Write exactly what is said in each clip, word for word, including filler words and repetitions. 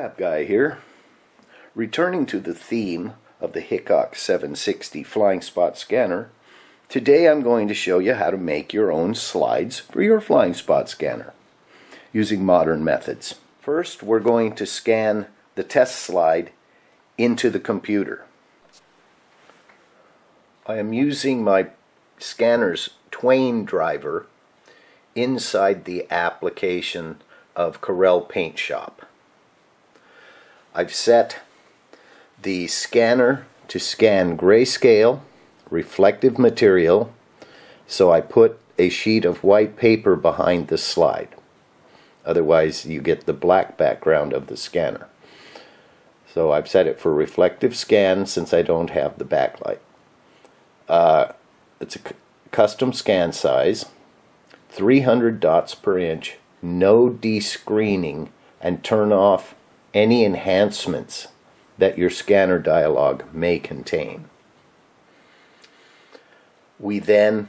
lab guy here, returning to the theme of the Hickok seven sixty flying spot scanner. Today I'm going to show you how to make your own slides for your flying spot scanner using modern methods. First, we're going to scan the test slide into the computer. I am using my scanner's Twain driver inside the application of Corel Paint Shop. I've set the scanner to scan grayscale, reflective material, so I put a sheet of white paper behind the slide. Otherwise you get the black background of the scanner. So I've set it for reflective scan since I don't have the backlight. Uh, it's a custom scan size, three hundred dots per inch, no descreening, and turn off any enhancements that your scanner dialog may contain. We then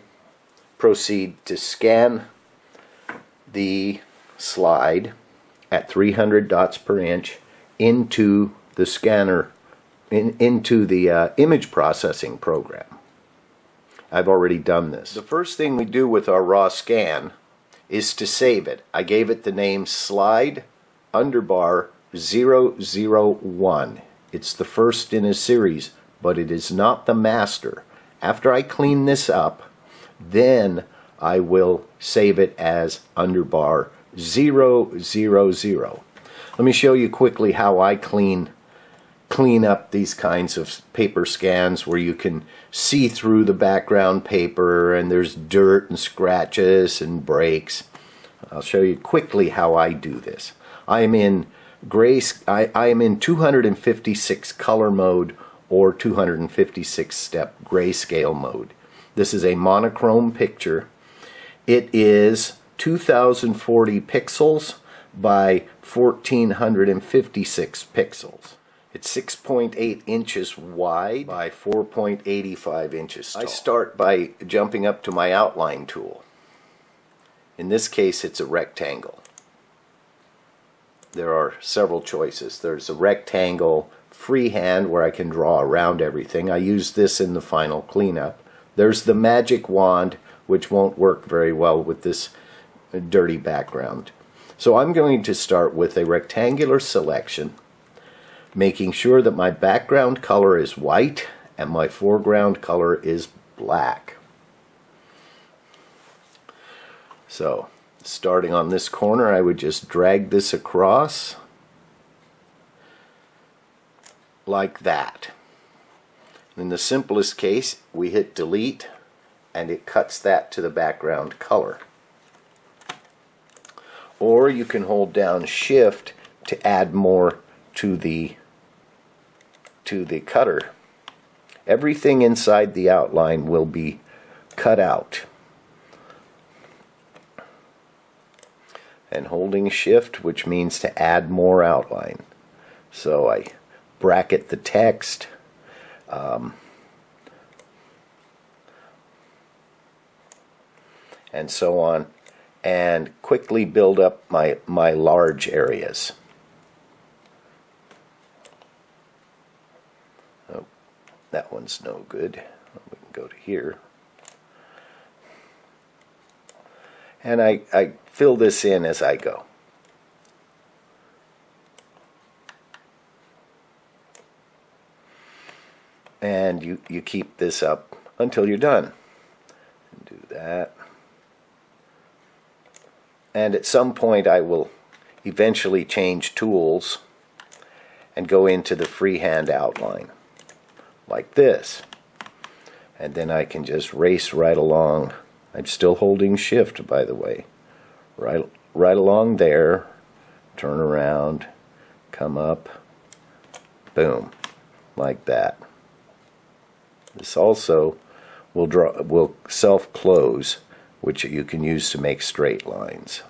proceed to scan the slide at three hundred dots per inch into the scanner, in, into the uh, image processing program. I've already done this. The first thing we do with our raw scan is to save it. I gave it the name slide underbar zero zero one. It's the first in a series, but it is not the master. After I clean this up, then I will save it as underbar zero zero zero. Let me show you quickly how I clean clean up these kinds of paper scans where you can see through the background paper and there's dirt and scratches and breaks. I'll show you quickly how I do this. I'm in gray, I, I am in two hundred fifty-six color mode or two hundred fifty-six step grayscale mode. This is a monochrome picture. It is two thousand forty pixels by one thousand four hundred fifty-six pixels. It's six point eight inches wide by four point eight five inches tall. I start by jumping up to my outline tool. In this case, it's a rectangle. There are several choices. There's a rectangle freehand where I can draw around everything. I use this in the final cleanup. There's the magic wand, which won't work very well with this dirty background. So I'm going to start with a rectangular selection, making sure that my background color is white and my foreground color is black. So starting on this corner, I would just drag this across like that. In the simplest case, we hit delete and it cuts that to the background color. Or you can hold down shift to add more to the to the cutter. Everything inside the outline will be cut out. And holding shift, which means to add more outline. So I bracket the text. Um, and so on, and quickly build up my, my large areas. Oh, that one's no good. We can go to here. And I, I fill this in as I go. And you, you keep this up until you're done. Do that. And at some point I will eventually change tools and go into the freehand outline like this. And then I can just race right along. I'm still holding shift, by the way. Right, right along there, turn around, come up, boom, like that. This also will draw will self-close, which you can use to make straight lines.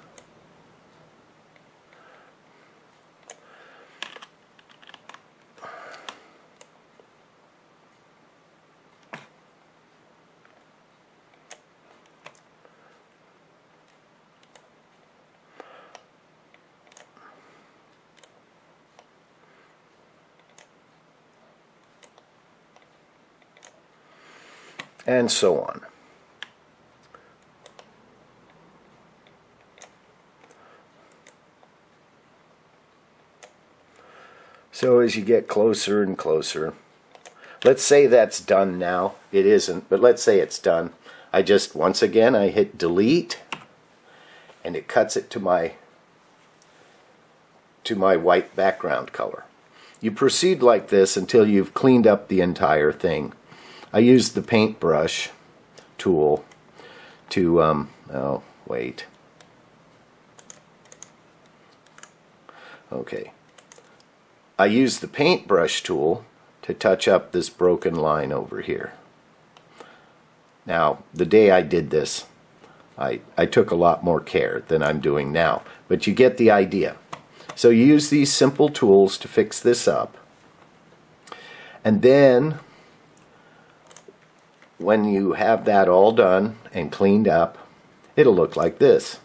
and so on. So as you get closer and closer, let's say that's done now. It isn't, but let's say it's done. I just, once again, I hit delete, and it cuts it to my to my white background color. You proceed like this until you've cleaned up the entire thing. I used the paintbrush tool to, um, oh, wait. Okay. I used the paintbrush tool to touch up this broken line over here. Now, the day I did this, I, I took a lot more care than I'm doing now, but you get the idea. So you use these simple tools to fix this up, and then when you have that all done and cleaned up, it'll look like this,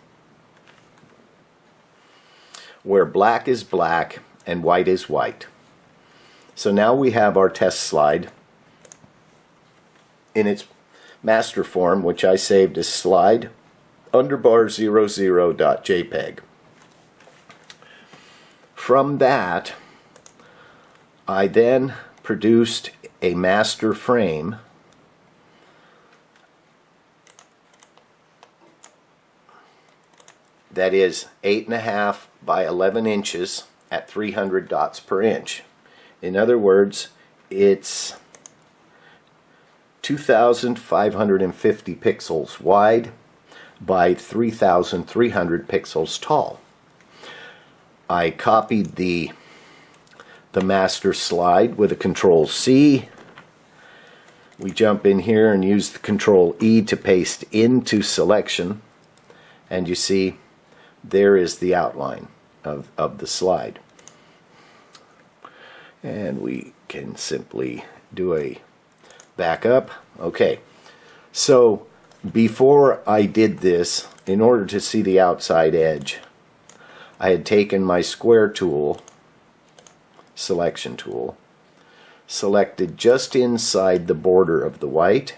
where black is black and white is white. So now we have our test slide in its master form, which I saved as slide underbar zero zero dot J P E G. From that, I then produced a master frame that is eight and a half by eleven inches at three hundred dots per inch. In other words, it's two thousand five hundred fifty pixels wide by three thousand three hundred pixels tall. I copied the the master slide with a control C. We jump in here and use the control E to paste into selection, and you see there is the outline of, of the slide. And we can simply do a backup. Okay, so before I did this, in order to see the outside edge, I had taken my square tool, selection tool, selected just inside the border of the white,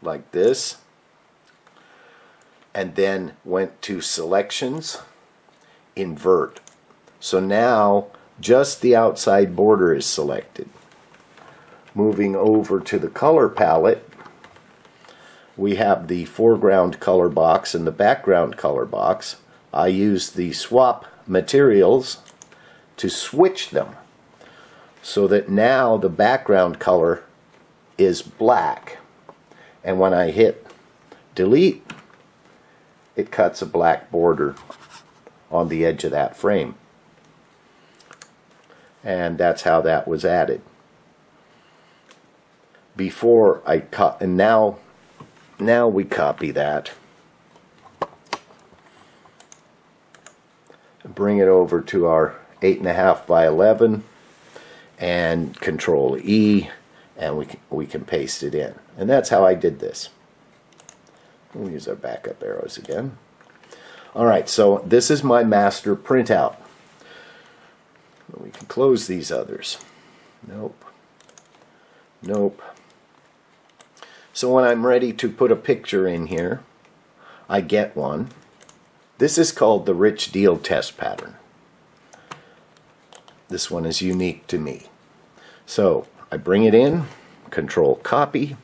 like this, and then went to selections, invert. So now just the outside border is selected. Moving over to the color palette, we have the foreground color box and the background color box. I use the swap materials to switch them so that now the background color is black. And when I hit delete, it cuts a black border on the edge of that frame. And that's how that was added. Before I cut, and now Now we copy that, bring it over to our eight and a half by eleven, and control E, and we can, we can paste it in. And that's how I did this. We'll use our backup arrows again. Alright, so this is my master printout. We can close these others. Nope. Nope. So when I'm ready to put a picture in here, I get one. This is called the Rich Deal test pattern. This one is unique to me. So I bring it in, control copy.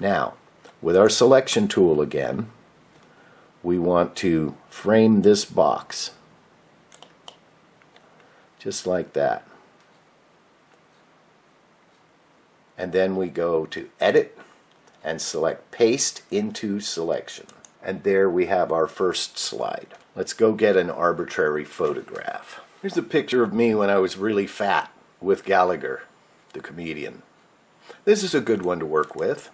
Now, with our selection tool again, we want to frame this box. Just like that. And then we go to edit and select paste into selection, and there we have our first slide. Let's go get an arbitrary photograph. Here's a picture of me when I was really fat with Gallagher the comedian. This is a good one to work with.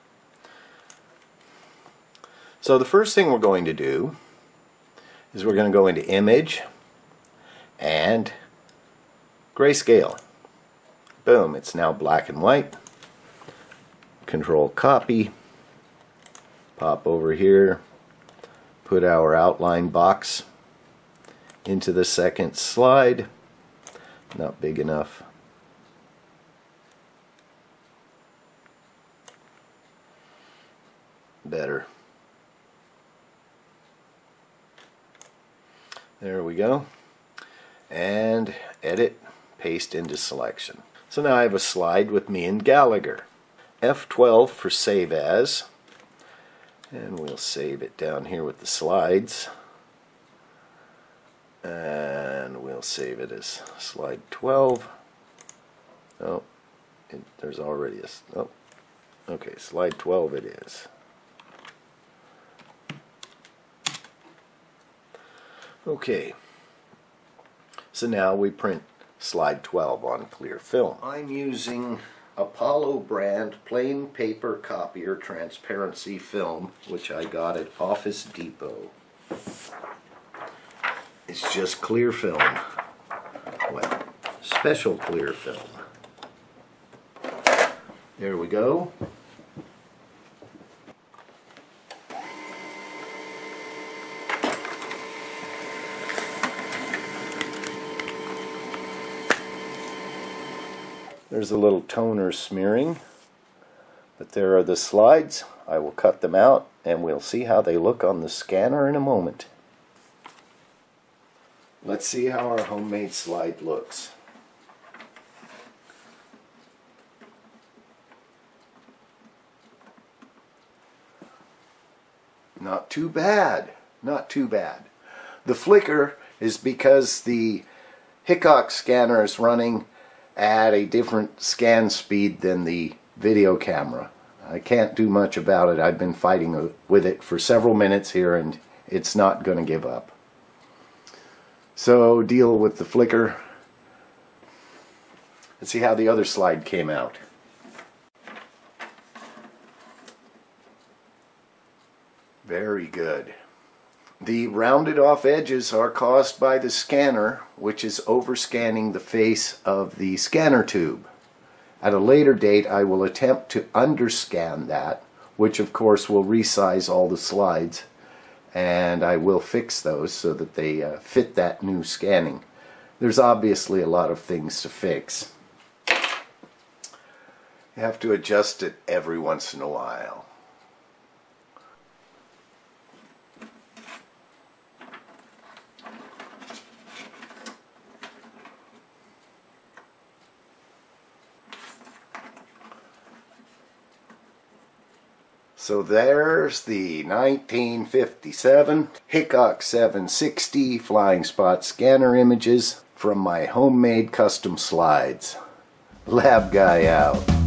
So the first thing we're going to do is we're going to go into image and grayscale. Boom, it's now black and white. Control copy, pop over here, put our outline box into the second slide. Not big enough. better. There we go. And edit, paste into selection. So now I have a slide with me and Gallagher. F twelve for save as, and we'll save it down here with the slides, and we'll save it as slide twelve. Oh, it, there's already a, oh, okay, slide twelve it is. Okay, so now we print slide twelve on clear film. I'm using Apollo brand plain paper copier transparency film, which I got at Office Depot. It's just clear film. Well, special clear film. There we go. There's a little toner smearing, but there are the slides. I will cut them out and we'll see how they look on the scanner in a moment. Let's see how our homemade slide looks. Not too bad, not too bad. The flicker is because the Hickok scanner is running at a different scan speed than the video camera. I can't do much about it. I've been fighting with it for several minutes here and it's not going to give up. So deal with the flicker. Let's see how the other slide came out. Very good. The rounded off edges are caused by the scanner, which is overscanning the face of the scanner tube. At a later date I will attempt to underscan that, which of course will resize all the slides, and I will fix those so that they uh, fit that new scanning. There's obviously a lot of things to fix. You have to adjust it every once in a while. So there's the nineteen fifty-seven Hickok seven sixty Flying Spot scanner images from my homemade custom slides. Lab guy out.